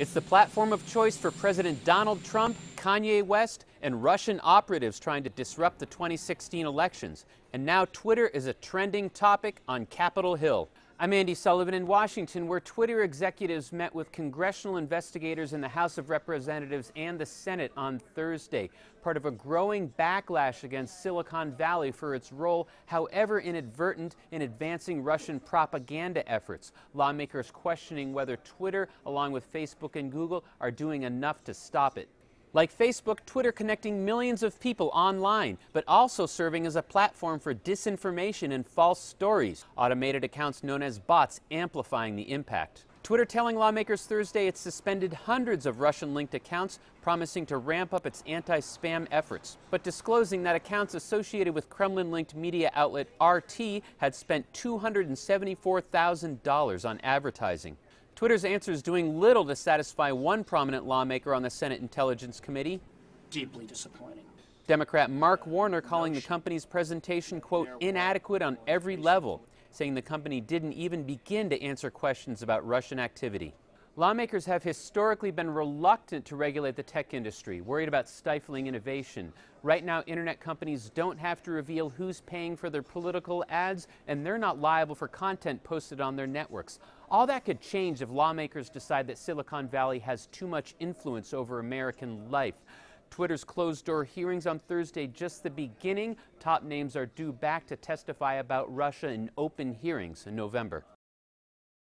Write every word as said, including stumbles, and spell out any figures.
It's the platform of choice for President Donald Trump, Kanye West, and Russian operatives trying to disrupt the twenty sixteen elections. And now Twitter is a trending topic on Capitol Hill. I'm Andy Sullivan in Washington, where Twitter executives met with congressional investigators in the House of Representatives and the Senate on Thursday, part of a growing backlash against Silicon Valley for its role, however inadvertent, in advancing Russian propaganda efforts. Lawmakers questioning whether Twitter, along with Facebook and Google, are doing enough to stop it. Like Facebook, Twitter connecting millions of people online, but also serving as a platform for disinformation and false stories, automated accounts known as bots amplifying the impact. Twitter telling lawmakers Thursday it suspended hundreds of Russian-linked accounts, promising to ramp up its anti-spam efforts, but disclosing that accounts associated with Kremlin-linked media outlet R T had spent two hundred seventy-four thousand dollars on advertising. Twitter's answer is doing little to satisfy one prominent lawmaker on the Senate Intelligence Committee. Deeply disappointing. Democrat Mark Warner calling the company's presentation, quote, inadequate on every level, saying the company didn't even begin to answer questions about Russian activity. Lawmakers have historically been reluctant to regulate the tech industry, worried about stifling innovation. Right now, internet companies don't have to reveal who's paying for their political ads, and they're not liable for content posted on their networks. All that could change if lawmakers decide that Silicon Valley has too much influence over American life. Twitter's closed-door hearings on Thursday, just the beginning. Top names are due back to testify about Russia in open hearings in November.